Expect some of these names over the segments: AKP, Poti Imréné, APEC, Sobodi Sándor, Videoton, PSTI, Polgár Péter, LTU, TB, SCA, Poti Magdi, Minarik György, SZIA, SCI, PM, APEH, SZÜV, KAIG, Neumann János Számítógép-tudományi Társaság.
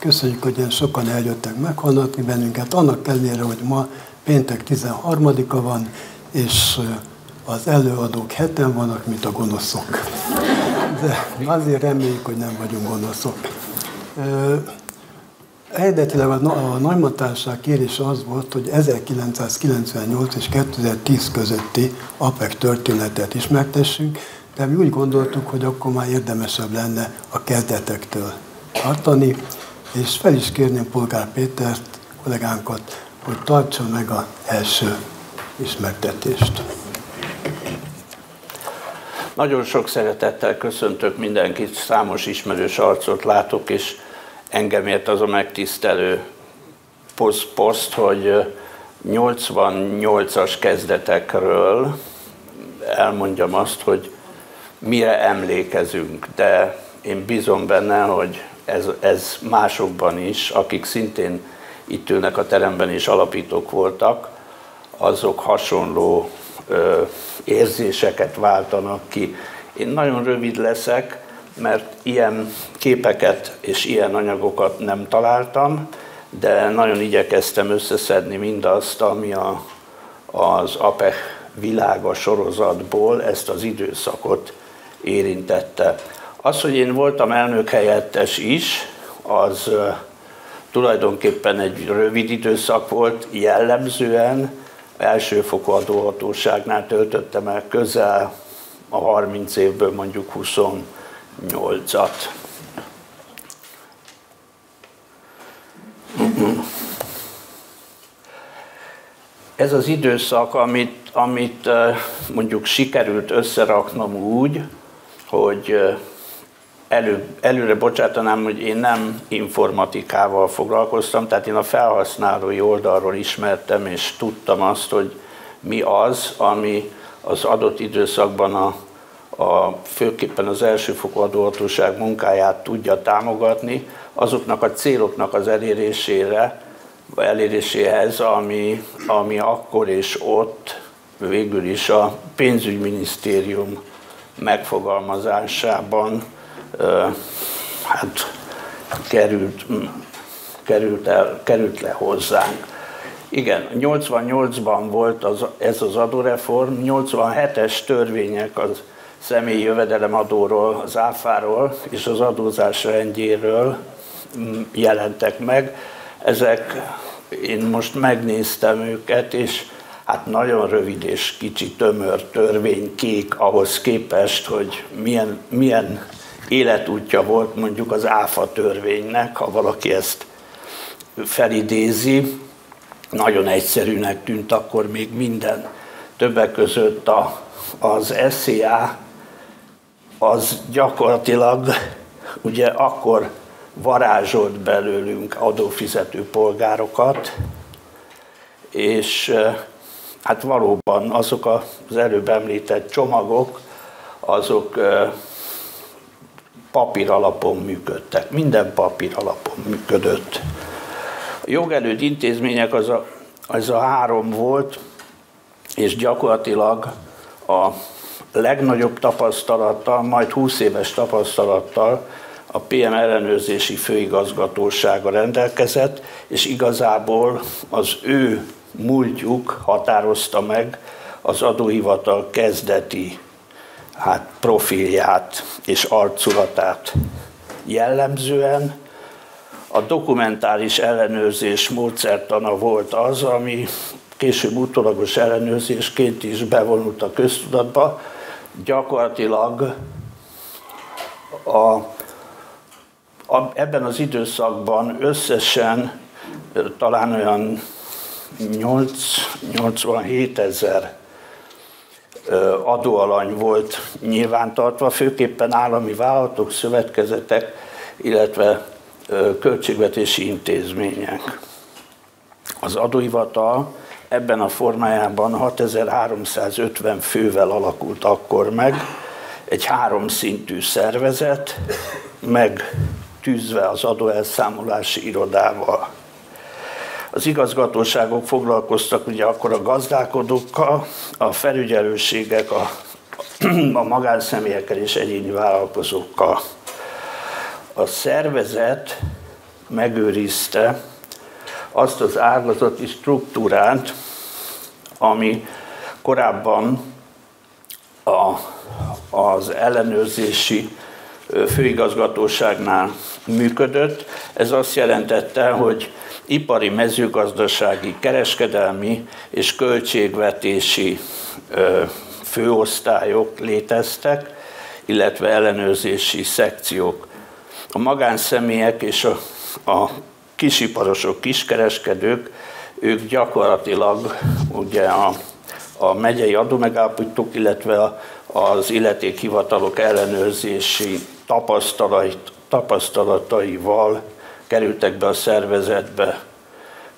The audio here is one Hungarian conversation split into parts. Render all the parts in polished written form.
Köszönjük, hogy ilyen sokan eljöttek meghallgatni bennünket, annak ellenére, hogy ma péntek 13-a van, és az előadók heten vannak, mint a gonoszok. De azért reméljük, hogy nem vagyunk gonoszok. Eredetileg a Neumann Társaság kérése az volt, hogy 1998 és 2010 közötti APEC történetet ismertessünk, de mi úgy gondoltuk, hogy akkor már érdemesebb lenne a kezdetektől tartani, és fel is kérném Polgár Pétert, kollégánkat, hogy tartsa meg az első ismertetést. Nagyon sok szeretettel köszöntök mindenkit, számos ismerős arcot látok, és engem ért az a megtisztelő poszt, hogy 88-as kezdetekről elmondjam azt, hogy mire emlékezünk, de én bízom benne, hogy ez másokban is, akik szintén itt ülnek a teremben és alapítók voltak, azok hasonló érzéseket váltanak ki. Én nagyon rövid leszek, mert ilyen képeket és ilyen anyagokat nem találtam, de nagyon igyekeztem összeszedni mindazt, ami az APEH világa sorozatból ezt az időszakot érintette. Az, hogy én voltam elnök helyettes is, az tulajdonképpen egy rövid időszak volt, jellemzően elsőfokú adóhatóságnál töltöttem el közel a 30 évből mondjuk 28-at. Ez az időszak, amit mondjuk sikerült összeraknom úgy, hogy előre bocsátanám, hogy én nem informatikával foglalkoztam, tehát én a felhasználói oldalról ismertem, és tudtam azt, hogy mi az, ami az adott időszakban főképpen az elsőfokú adóhatóság munkáját tudja támogatni, azoknak a céloknak az eléréséhez, ami akkor és ott végül is a pénzügyminisztérium megfogalmazásában hát került le hozzánk. Igen, 88-ban volt ez az adóreform, 87-es törvények az személyi jövedelemadóról, az áfáról és az adózás rendjéről jelentek meg. Ezek, én most megnéztem őket, és hát nagyon rövid és kicsi tömör törvénykék ahhoz képest, hogy milyen életútja volt mondjuk az áfa törvénynek, ha valaki ezt felidézi. Nagyon egyszerűnek tűnt akkor még minden. Többek között az SCA, az gyakorlatilag ugye akkor varázsolt belőlünk adófizető polgárokat, és hát valóban azok az előbb említett csomagok, azok papíralapon működtek. Minden papíralapon működött. A jogelőd intézmények az a három volt, és gyakorlatilag a legnagyobb tapasztalattal, majd 20 éves tapasztalattal a PM ellenőrzési főigazgatósága rendelkezett, és igazából az ő múltjuk határozta meg az adóhivatal kezdeti profilját és arculatát. Jellemzően a dokumentális ellenőrzés módszertana volt az, ami később utólagos ellenőrzésként is bevonult a köztudatba. Gyakorlatilag ebben az időszakban összesen talán olyan 87 000 adóalany volt nyilvántartva, főképpen állami vállalatok, szövetkezetek, illetve költségvetési intézmények. Az adóhivatal ebben a formájában 6350 fővel alakult akkor meg, egy háromszintű szervezet, megtűzve az adóelszámolási irodával. Az igazgatóságok foglalkoztak ugye akkor a gazdálkodókkal, a felügyelőségek a magánszemélyekkel és egyéni vállalkozókkal. A szervezet megőrizte azt az ágazati struktúrát, ami korábban az ellenőrzési főigazgatóságnál működött. Ez azt jelentette, hogy ipari, mezőgazdasági, kereskedelmi és költségvetési főosztályok léteztek, illetve ellenőrzési szekciók. A magánszemélyek és a kisiparosok, kiskereskedők, ők gyakorlatilag ugye a megyei adómegállapítók, illetve az illetékhivatalok ellenőrzési tapasztalataival kerültek be a szervezetbe.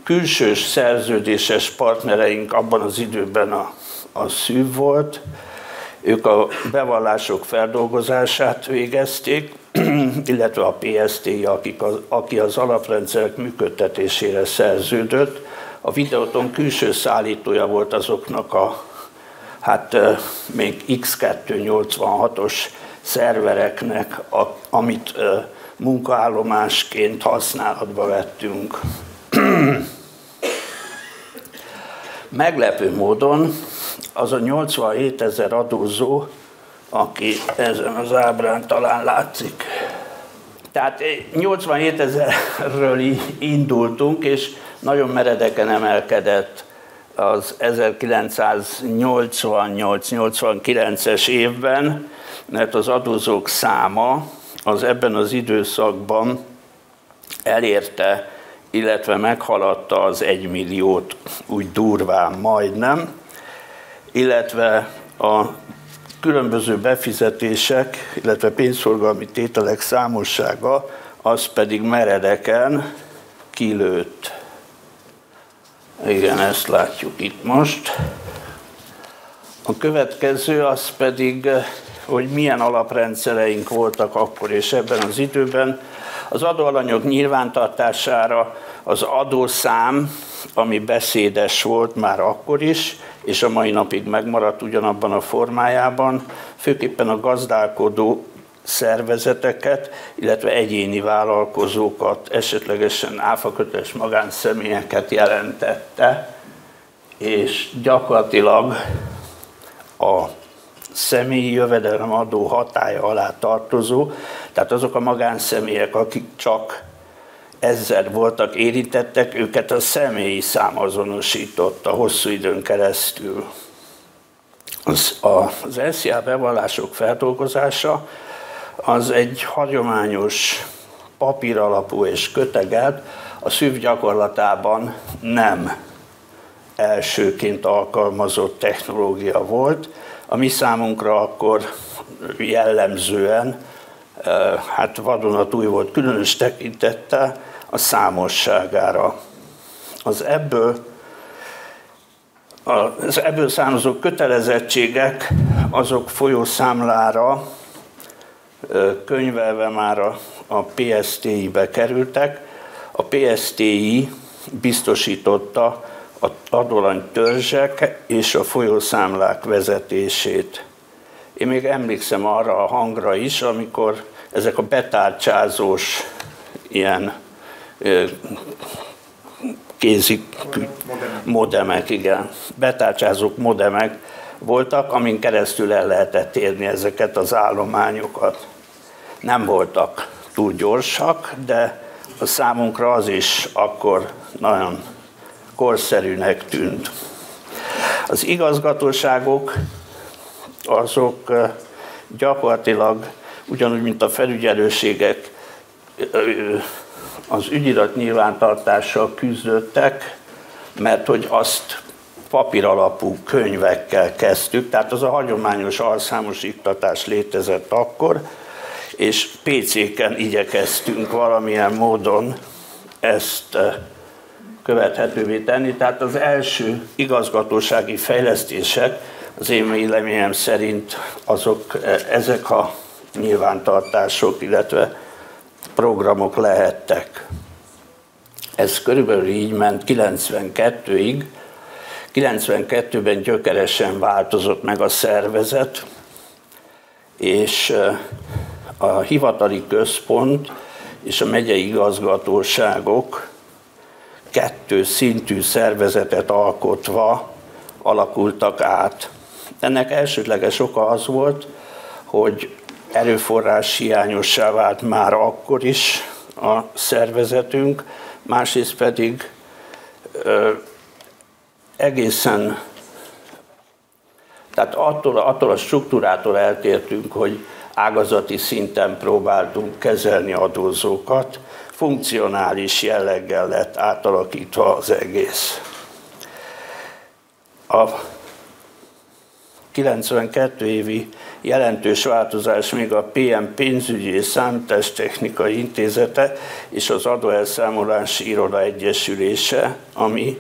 Külsős szerződéses partnereink abban az időben a SZÜV volt, ők a bevallások feldolgozását végezték, illetve a PSTI, aki az alaprendszerek működtetésére szerződött. A Videoton külső szállítója volt azoknak a, hát még X286-os szervereknek, amit munkaállomásként használatba vettünk. Meglepő módon az a 87 000 adózó, aki ezen az ábrán talán látszik. Tehát 87 000-ről indultunk, és nagyon meredeken emelkedett az 1988-89-es évben, mert az adózók száma az ebben az időszakban elérte, illetve meghaladta az 1 milliót, úgy durván majdnem, illetve a különböző befizetések, illetve pénzforgalmi tételek számossága, az pedig meredeken kilőtt. Igen, ezt látjuk itt most. A következő az pedig, hogy milyen alaprendszereink voltak akkor és ebben az időben. Az adóalanyok nyilvántartására az adószám, ami beszédes volt már akkor is, és a mai napig megmaradt ugyanabban a formájában, főképpen a gazdálkodó szervezeteket, illetve egyéni vállalkozókat, esetlegesen áfaköteles magánszemélyeket jelentette, és gyakorlatilag a személyi jövedelemadó hatálya alá tartozó, tehát azok a magánszemélyek, akik csak 1000 voltak érintettek, őket a személyi szám azonosította hosszú időn keresztül. Az SZIA bevallások feldolgozása az egy hagyományos papíralapú és köteget a SZÜV gyakorlatában nem elsőként alkalmazott technológia volt. A mi számunkra akkor jellemzően, hát vadonatúj volt, különös tekintettel a számosságára. Az ebből származó kötelezettségek, azok folyószámlára könyvelve már a PSTI-be kerültek. A PSTI biztosította az adóalany törzsek és a folyószámlák vezetését. Én még emlékszem arra a hangra is, amikor ezek a betárcsázós ilyen kézi modemek, igen, betárcsázók modemek voltak, amin keresztül el lehetett érni ezeket az állományokat. Nem voltak túl gyorsak, de a számunkra az is akkor nagyon korszerűnek tűnt. Az igazgatóságok azok gyakorlatilag ugyanúgy, mint a felügyelőségek, az ügyirat nyilvántartással küzdöttek, mert hogy azt papíralapú könyvekkel kezdtük, tehát az a hagyományos alszámos iktatás létezett akkor, és PC-ken igyekeztünk valamilyen módon ezt követhetővé tenni. Tehát az első igazgatósági fejlesztések, az én véleményem szerint ezek a nyilvántartások, illetve programok lehettek. Ez körülbelül így ment 92-ig. 92-ben gyökeresen változott meg a szervezet, és a hivatali központ és a megyei igazgatóságok kettő szintű szervezetet alkotva alakultak át. Ennek elsődleges oka az volt, hogy erőforrás hiányossá vált már akkor is a szervezetünk, másrészt pedig egészen, tehát attól a struktúrától eltértünk, hogy ágazati szinten próbáltunk kezelni adózókat, funkcionális jelleggel lett átalakítva az egész. A 92 évi jelentős változás még a PM pénzügyi és számítástechnikai intézete és az adóelszámolási iroda egyesülése, ami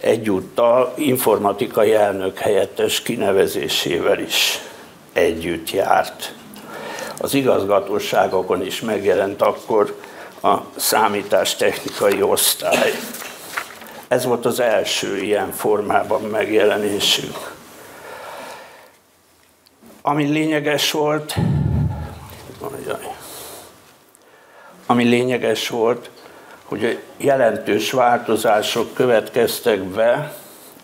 egyúttal informatikai elnök helyettes kinevezésével is együtt járt. Az igazgatóságokon is megjelent akkor a számítástechnikai osztály. Ez volt az első ilyen formában megjelenésünk. Ami lényeges volt, hogy a jelentős változások következtek be,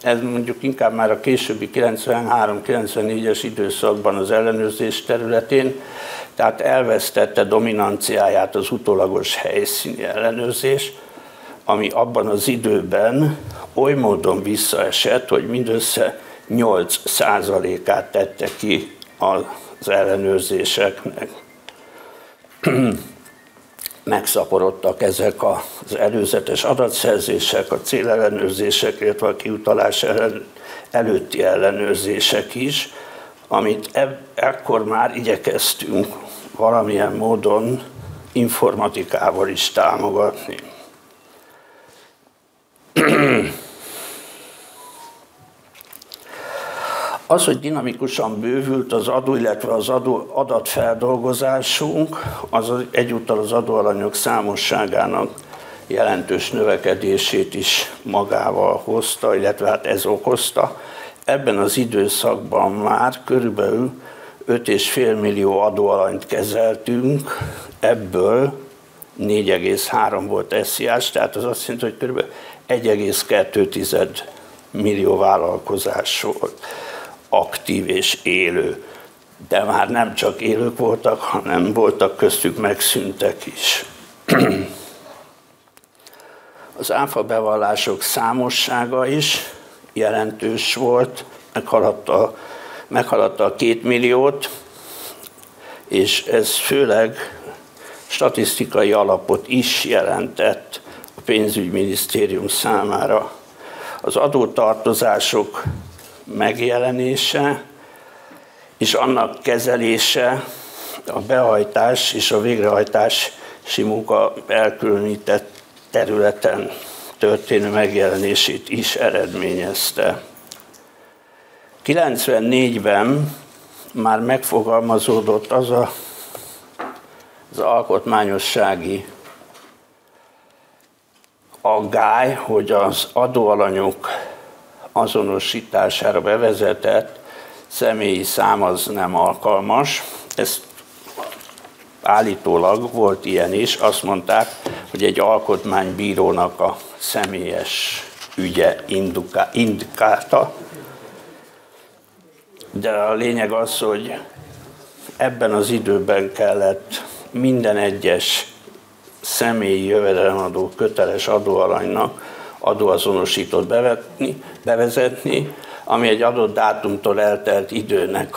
ez mondjuk inkább már a későbbi 93-94-es időszakban az ellenőrzés területén, tehát elvesztette dominanciáját az utólagos helyszíni ellenőrzés, ami abban az időben oly módon visszaesett, hogy mindössze 8%-át tette ki az ellenőrzéseknek. Megszaporodtak ezek az előzetes adatszerzések, a célellenőrzések, illetve a kiutalás előtti ellenőrzések is, amit ekkor már igyekeztünk valamilyen módon informatikával is támogatni. Az, hogy dinamikusan bővült az adó, illetve az adatfeldolgozásunk, az egyúttal az adóalanyok számosságának jelentős növekedését is magával hozta, illetve hát ez okozta. Ebben az időszakban már körülbelül 5,5 millió adóalanyt kezeltünk, ebből 4,3 volt SZIA-s, tehát az azt jelenti, hogy körülbelül 1,2 millió vállalkozás volt aktív és élő. De már nem csak élők voltak, hanem voltak köztük megszűntek is. Az áfa bevallások számossága is jelentős volt, meghaladta a 2 milliót, és ez főleg statisztikai alapot is jelentett a pénzügyminisztérium számára. Az adótartozások megjelenése és annak kezelése, a behajtás és a végrehajtási munka elkülönített területen történő megjelenését is eredményezte. 94-ben már megfogalmazódott az alkotmányossági aggály, hogy az adóalanyok azonosítására bevezetett személyi szám az nem alkalmas. Ezt állítólag volt ilyen is, azt mondták, hogy egy alkotmánybírónak a személyes ügye indikálta. De a lényeg az, hogy ebben az időben kellett minden egyes személyi jövedelemadó köteles adóalanynak adóazonosítót bevezetni, ami egy adott dátumtól eltelt időnek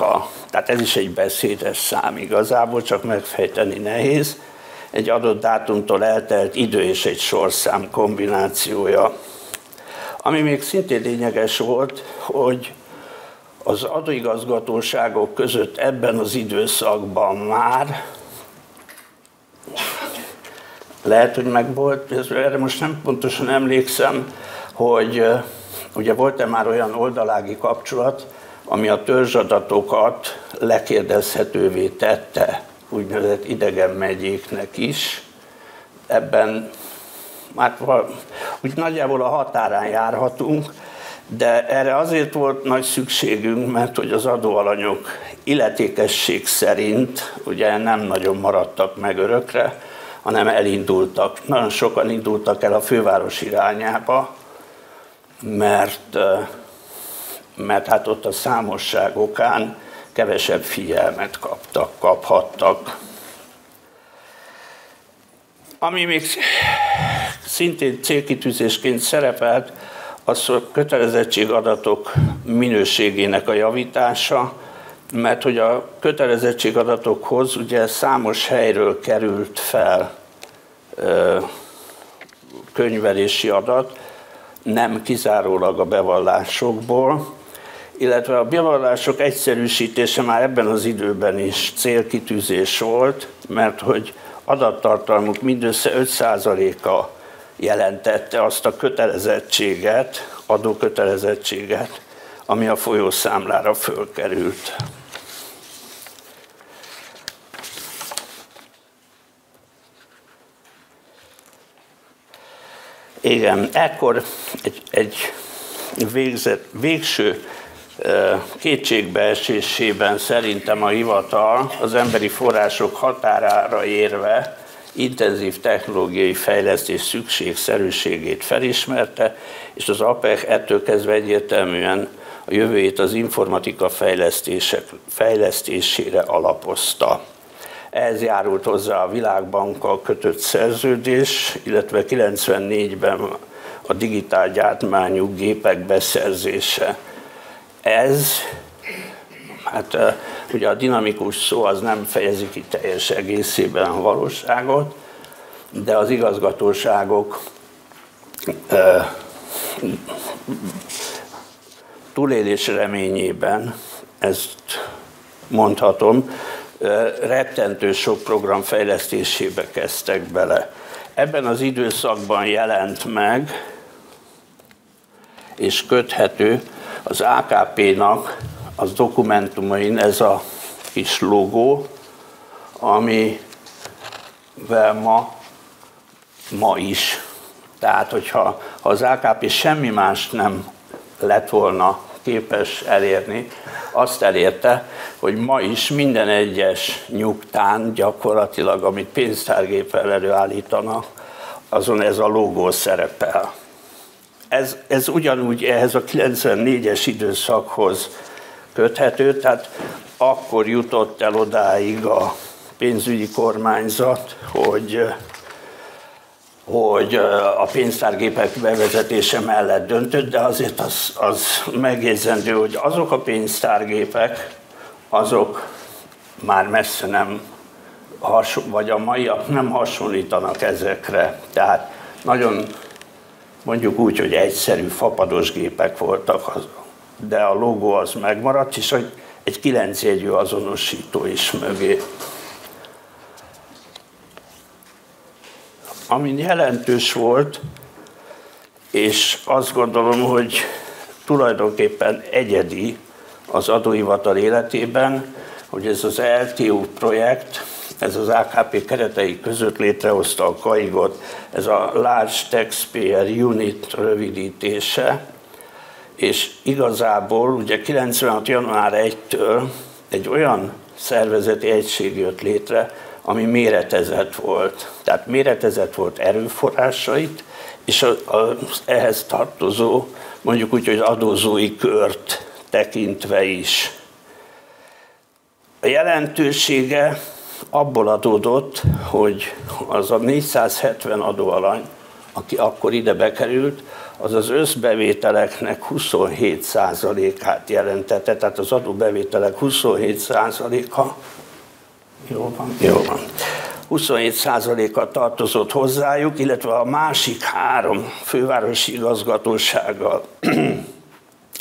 tehát ez is egy beszédes szám igazából, csak megfejteni nehéz, egy adott dátumtól eltelt idő és egy sorszám kombinációja. Ami még szintén lényeges volt, hogy az adóigazgatóságok között ebben az időszakban már lehet, hogy megvolt, erre most nem pontosan emlékszem, hogy ugye volt-e már olyan oldalági kapcsolat, ami a törzsadatokat lekérdezhetővé tette, úgynevezett idegen megyéknek is. Ebben már úgy nagyjából a határán járhatunk, de erre azért volt nagy szükségünk, mert hogy az adóalanyok illetékesség szerint ugye nem nagyon maradtak meg örökre, hanem elindultak. Nagyon sokan indultak el a főváros irányába, mert hát ott a számosság okán kevesebb figyelmet kaphattak. Ami még szintén célkitűzésként szerepelt, az a kötelezettségadatok minőségének a javítása, mert hogy a kötelezettségadatokhoz ugye számos helyről került fel könyvelési adat, nem kizárólag a bevallásokból, illetve a bevallások egyszerűsítése már ebben az időben is célkitűzés volt, mert hogy adattartalmuk mindössze 5%-a jelentette azt a kötelezettséget, adókötelezettséget, ami a folyószámlára fölkerült. Igen, ekkor egy végső kétségbeesésében szerintem a hivatal az emberi források határára érve intenzív technológiai fejlesztés szükségszerűségét felismerte, és az APEH ettől kezdve egyértelműen a jövőjét az informatika fejlesztésére alapozta. Ehhez járult hozzá a Világbankkal kötött szerződés, illetve 94-ben a digitál gyártmányú gépek beszerzése. Ez, hát ugye a dinamikus szó az nem fejezi ki teljes egészében a valóságot, de az igazgatóságok túlélés reményében, ezt mondhatom, rettentő sok program fejlesztésébe kezdtek bele. Ebben az időszakban jelent meg, és köthető az AKP-nak az dokumentumain ez a kis logó, amivel ma is. Tehát, hogyha az AKP semmi más nem lett volna képes elérni, azt elérte, hogy ma is minden egyes nyugtán gyakorlatilag, amit pénztárgéppel előállítanak, azon ez a logó szerepel. Ez ugyanúgy ehhez a 94-es időszakhoz köthető, tehát akkor jutott el odáig a pénzügyi kormányzat, hogy a pénztárgépek bevezetése mellett döntött, de azért az megjegyzendő, hogy azok a pénztárgépek, azok már messze nem, vagy a maiak nem hasonlítanak ezekre. Tehát nagyon, mondjuk úgy, hogy egyszerű fapados gépek voltak azok, de a logó az megmaradt, és egy 9 jegyű azonosító is mögé. Ami jelentős volt, és azt gondolom, hogy tulajdonképpen egyedi az adóhivatal életében, hogy ez az LTU projekt, ez az AKP keretei között létrehozta a KAIG-ot, ez a Large Taxpayer Unit rövidítése, és igazából ugye 96. január 1-től egy olyan szervezeti egység jött létre, ami méretezett volt. Tehát méretezett volt erőforrásait, és az ehhez tartozó, mondjuk úgy, hogy adózói kört tekintve is. A jelentősége abból adódott, hogy az a 470 adóalany, aki akkor ide bekerült, az az összbevételeknek 27%-át jelentette, tehát az adóbevételek 27%-a, Jó van. 27%-a tartozott hozzájuk, illetve a másik 3 fővárosi igazgatósággal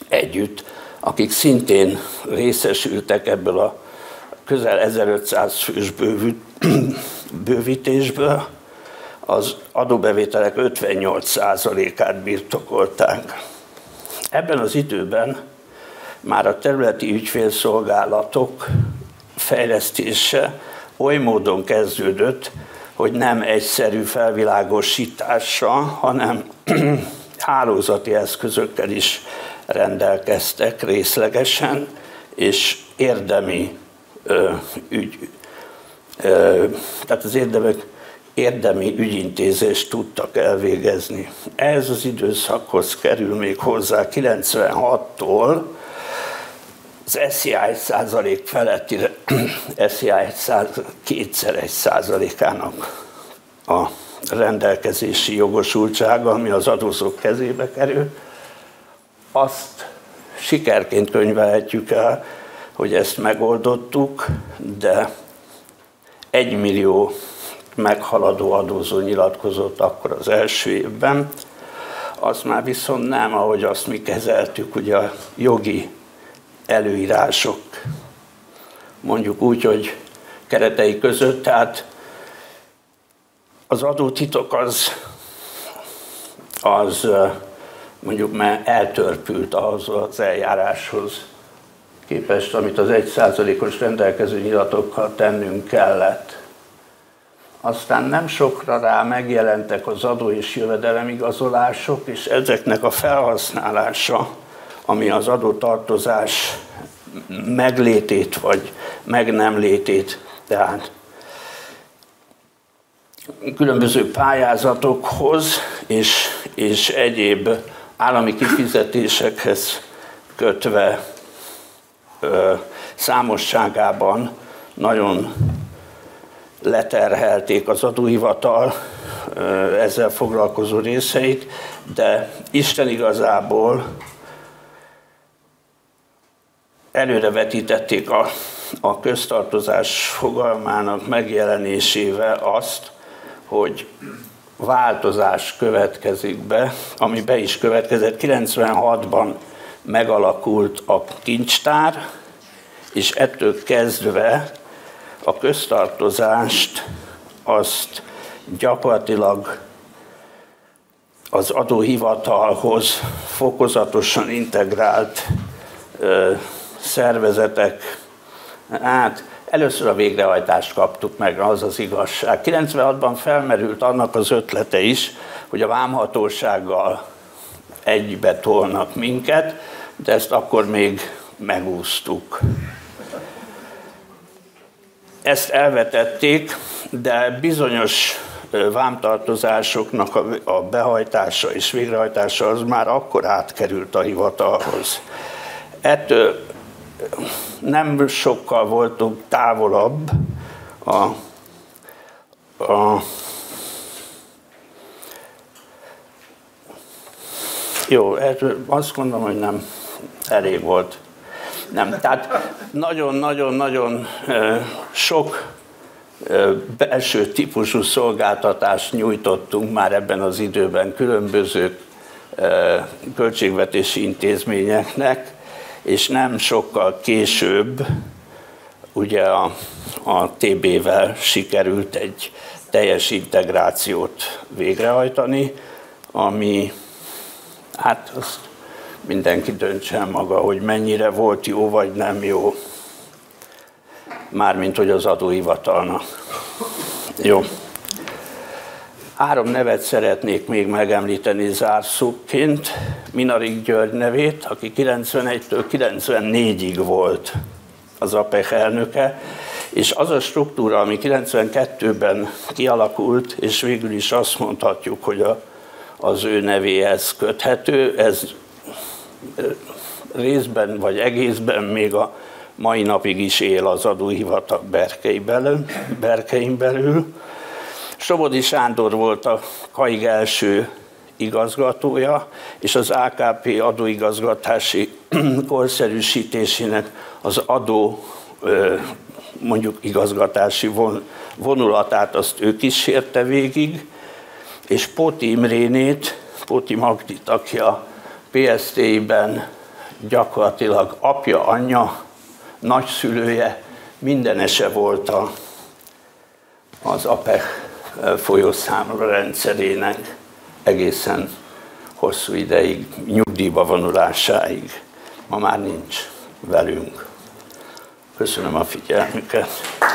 együtt, akik szintén részesültek ebből a közel 1500 fős bővítésből, az adóbevételek 58%-át birtokolták. Ebben az időben már a területi ügyfélszolgálatok fejlesztése oly módon kezdődött, hogy nem egyszerű felvilágosítással, hanem hálózati eszközökkel is rendelkeztek részlegesen, és érdemi tehát az érdemek érdemi ügyintézést tudtak elvégezni. Ez az időszakhoz kerül még hozzá 96-tól az SCI 1% feletti, SCI 1,2%-ának a rendelkezési jogosultsága, ami az adózók kezébe kerül, azt sikerként könyvelhetjük el, hogy ezt megoldottuk, de 1 millió meghaladó adózó nyilatkozott akkor az első évben. Az már viszont nem, ahogy azt mi kezeltük, ugye a jogi előírások, mondjuk úgy, hogy keretei között, tehát az adótitok az mondjuk már eltörpült ahhoz az eljáráshoz képest, amit az 1%-os rendelkező nyilatokkal tennünk kellett. Aztán nem sokra rá megjelentek az adó- és jövedelemigazolások, és ezeknek a felhasználása, ami az adótartozás meglétét vagy meg nem létét, tehát különböző pályázatokhoz és egyéb állami kifizetésekhez kötve számosságában nagyon leterhelték az adóhivatal ezzel foglalkozó részeit, de Isten igazából előrevetítették a köztartozás fogalmának megjelenésével azt, hogy változás következik be, ami be is következett. 96-ban megalakult a kincstár, és ettől kezdve a köztartozást azt gyakorlatilag az adóhivatalhoz fokozatosan integrált szervezetek, hát először a végrehajtást kaptuk meg, az az igazság. 96-ban felmerült annak az ötlete is, hogy a vámhatósággal egybe tolnak minket, de ezt akkor még megúsztuk. Ezt elvetették, de bizonyos vámtartozásoknak a behajtása és végrehajtása az már akkor átkerült a hivatalhoz. Ettől nem sokkal voltunk távolabb Jó, azt gondolom, hogy nem elég volt. Nem, tehát nagyon-nagyon-nagyon sok belső típusú szolgáltatást nyújtottunk már ebben az időben különböző költségvetési intézményeknek, és nem sokkal később ugye a TB-vel sikerült egy teljes integrációt végrehajtani, ami hát azt mindenki döntse maga, hogy mennyire volt jó vagy nem jó. Mármint hogy az adóhivatalnak. Jó. 3 nevet szeretnék még megemlíteni zárszóként. Minarik György nevét, aki 91-től 94-ig volt az APEH elnöke, és az a struktúra, ami 92-ben kialakult, és végül is azt mondhatjuk, hogy az ő nevéhez köthető, ez részben vagy egészben még a mai napig is él az adóhivatal berkein belül. Sobodi Sándor volt a KAIG első igazgatója, és az AKP adóigazgatási korszerűsítésének az adó, mondjuk igazgatási vonulatát azt ő kísérte végig, és Poti Imrénét, Poti Magdit, aki a PSTI-ben gyakorlatilag apja, anyja, nagyszülője, mindenese volt az APEH folyószámla rendszerének egészen hosszú ideig, nyugdíjba vonulásáig. Ma már nincs velünk. Köszönöm a figyelmüket!